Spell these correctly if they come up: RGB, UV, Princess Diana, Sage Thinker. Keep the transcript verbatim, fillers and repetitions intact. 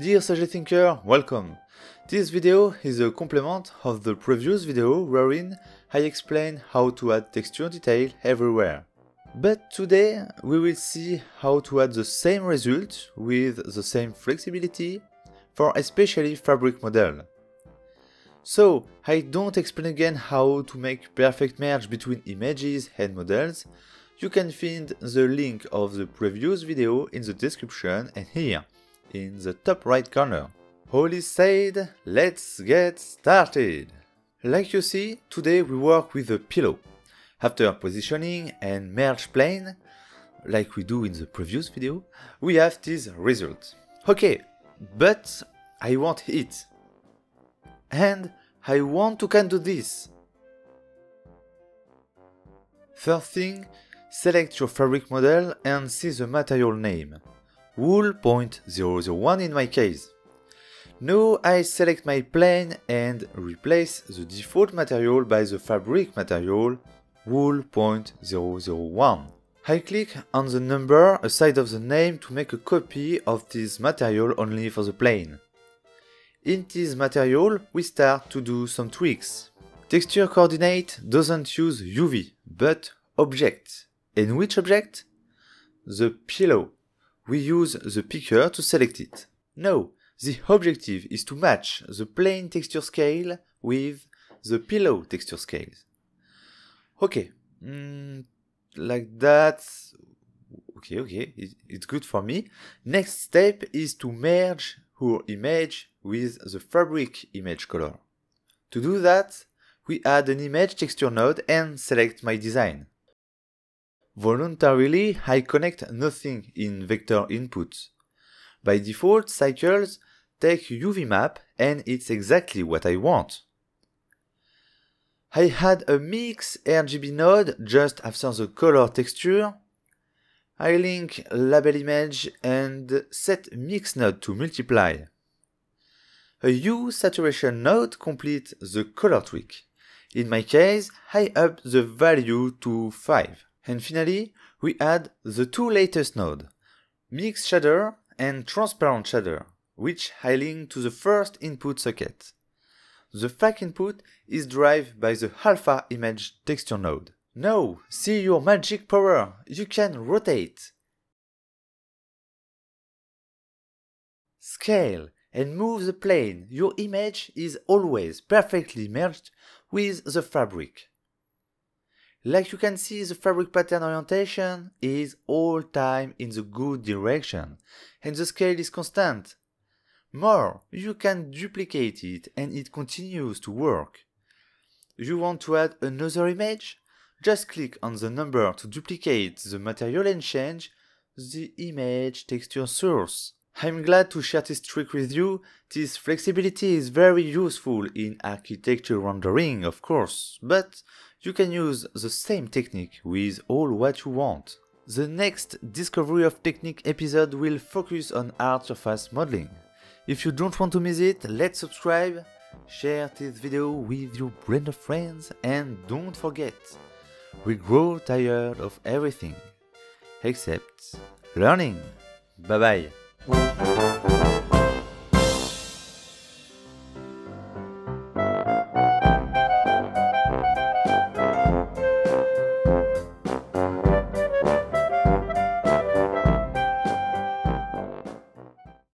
Dear Sage Thinker, welcome! This video is a complement of the previous video wherein I explain how to add texture detail everywhere. But today we will see how to add the same result with the same flexibility for especially fabric model. So I don't explain again how to make perfect merge between images and models. You can find the link of the previous video in the description and here, in the top right corner. All is said, let's get started! Like you see, today we work with a pillow. After positioning and merge plane, like we do in the previous video, we have this result. Okay, but I want it. And I want to can do this. First thing, select your fabric model and see the material name. Wool zero zero one in my case. Now I select my plane and replace the default material by the fabric material Wool zero zero one. I click on the number aside of the name to make a copy of this material only for the plane. In this material, we start to do some tweaks. Texture coordinate doesn't use U V, but object. And which object? The pillow. We use the picker to select it. Now, the objective is to match the plane texture scale with the pillow texture scales. Okay, mm, like that. Okay, okay, it, it's good for me. Next step is to merge our image with the fabric image color. To do that, we add an image texture node and select my design. Voluntarily, I connect nothing in vector input. By default, cycles take U V map and it's exactly what I want. I had a mix R G B node just after the color texture. I link label image and set mix node to multiply. A hue saturation node completes the color tweak. In my case, I up the value to five. And finally, we add the two latest nodes, mix shader and transparent shader, which I link to the first input socket. The F A C input is driven by the alpha image texture node. Now, see your magic power, you can rotate, scale, and move the plane. Your image is always perfectly merged with the fabric. Like you can see, the fabric pattern orientation is all time in the good direction, and the scale is constant. More, you can duplicate it and it continues to work. You want to add another image? Just click on the number to duplicate the material and change the image texture source. I'm glad to share this trick with you. This flexibility is very useful in architecture rendering, of course, but you can use the same technique with all what you want. The next Discovery of Technique episode will focus on hard surface modeling. If you don't want to miss it, let's subscribe, share this video with your brand of friends, and don't forget, we grow tired of everything, except learning. Bye bye. We'll be right back.